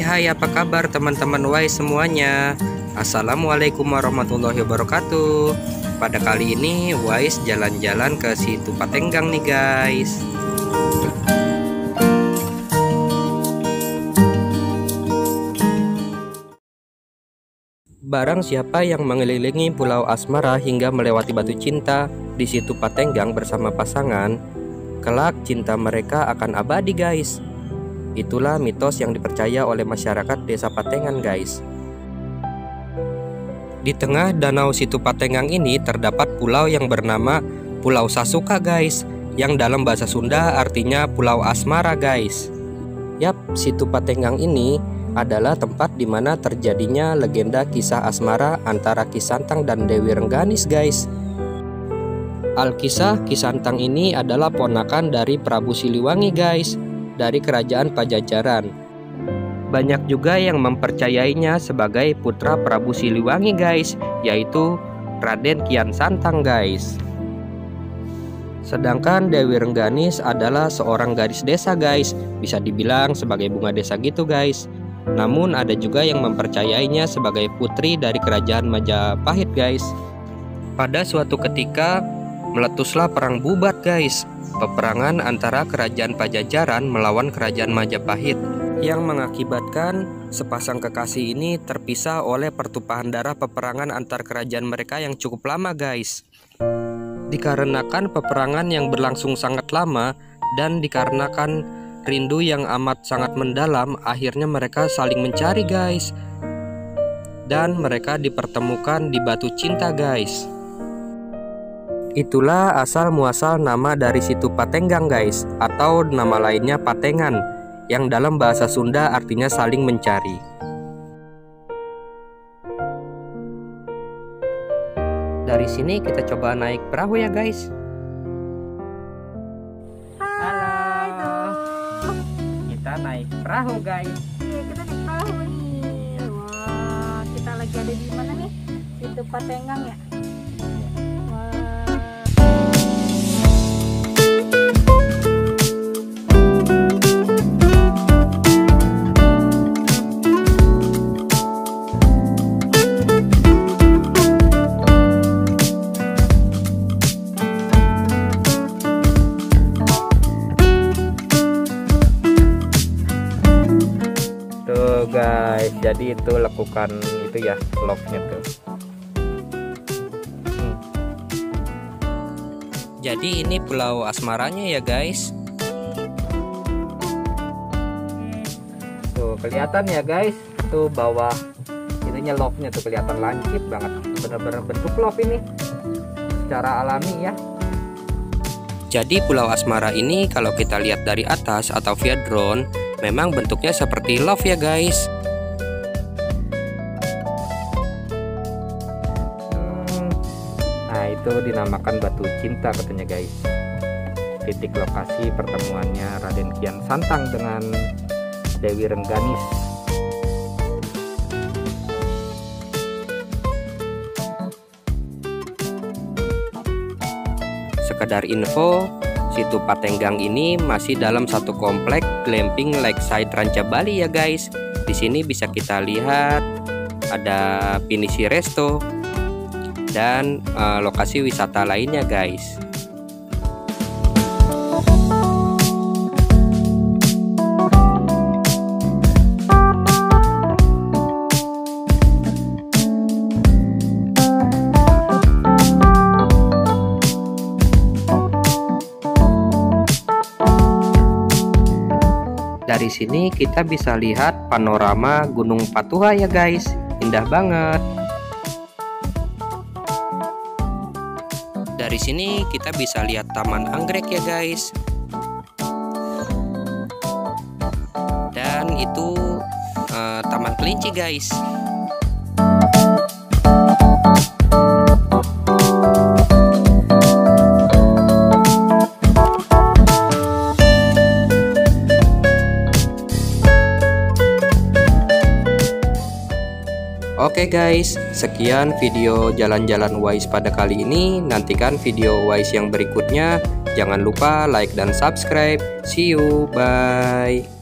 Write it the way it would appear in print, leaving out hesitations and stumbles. Hai apa kabar teman-teman Uwais semuanya. Assalamualaikum warahmatullahi wabarakatuh. Pada kali ini Uwais jalan-jalan ke Situ Patenggang nih guys. Barang siapa yang mengelilingi Pulau Asmara hingga melewati Batu Cinta di Situ Patenggang bersama pasangan, kelak cinta mereka akan abadi guys. Itulah mitos yang dipercaya oleh masyarakat desa Patengan guys. Di tengah danau Situ Patenggang ini terdapat pulau yang bernama Pulau Sasuka guys, yang dalam bahasa Sunda artinya Pulau Asmara guys. Yap, Situ Patenggang ini adalah tempat di mana terjadinya legenda kisah asmara antara Ki Santang dan Dewi Rengganis guys. Alkisah Ki Santang ini adalah ponakan dari Prabu Siliwangi guys, dari Kerajaan Pajajaran. Banyak juga yang mempercayainya sebagai putra Prabu Siliwangi guys, yaitu Raden Kian Santang guys. Sedangkan Dewi Rengganis adalah seorang gadis desa guys, bisa dibilang sebagai bunga desa gitu guys. Namun ada juga yang mempercayainya sebagai putri dari Kerajaan Majapahit guys. Pada suatu ketika meletuslah perang bubat guys, peperangan antara Kerajaan Pajajaran melawan Kerajaan Majapahit, yang mengakibatkan sepasang kekasih ini terpisah oleh pertumpahan darah peperangan antar kerajaan mereka yang cukup lama guys. Dikarenakan peperangan yang berlangsung sangat lama dan dikarenakan rindu yang amat sangat mendalam, akhirnya mereka saling mencari guys, dan mereka dipertemukan di Batu Cinta guys. Itulah asal muasal nama dari Situ Patenggang guys, atau nama lainnya Patengan, yang dalam bahasa Sunda artinya saling mencari. Dari sini kita coba naik perahu ya guys. Halo. Kita naik perahu guys. Oke, kita naik perahu nih. Wah, kita lagi ada di mana nih? Situ Patenggang ya. Guys, jadi itu lekukan itu ya vlognya tuh. Jadi ini Pulau Asmaranya ya guys. Tuh kelihatan ya guys, tuh bawah itunya love-nya tuh kelihatan lancip banget, bener-bener bentuk love ini secara alami ya. Jadi Pulau Asmara ini kalau kita lihat dari atas atau via drone, memang bentuknya seperti love ya guys. Nah itu dinamakan Batu Cinta katanya guys. Titik lokasi pertemuannya Raden Kian Santang dengan Dewi Rengganis. Sekedar info, Situ Patenggang ini masih dalam satu komplek glamping Lakeside Rancabali ya guys. Di sini bisa kita lihat ada Pinisi Resto dan lokasi wisata lainnya guys. Dari sini kita bisa lihat panorama Gunung Patuha ya guys, indah banget. Dari sini kita bisa lihat taman anggrek ya guys. Dan itu taman kelinci guys. Oke guys, sekian video jalan-jalan Uwais pada kali ini. Nantikan video Uwais yang berikutnya. Jangan lupa like dan subscribe. See you, bye.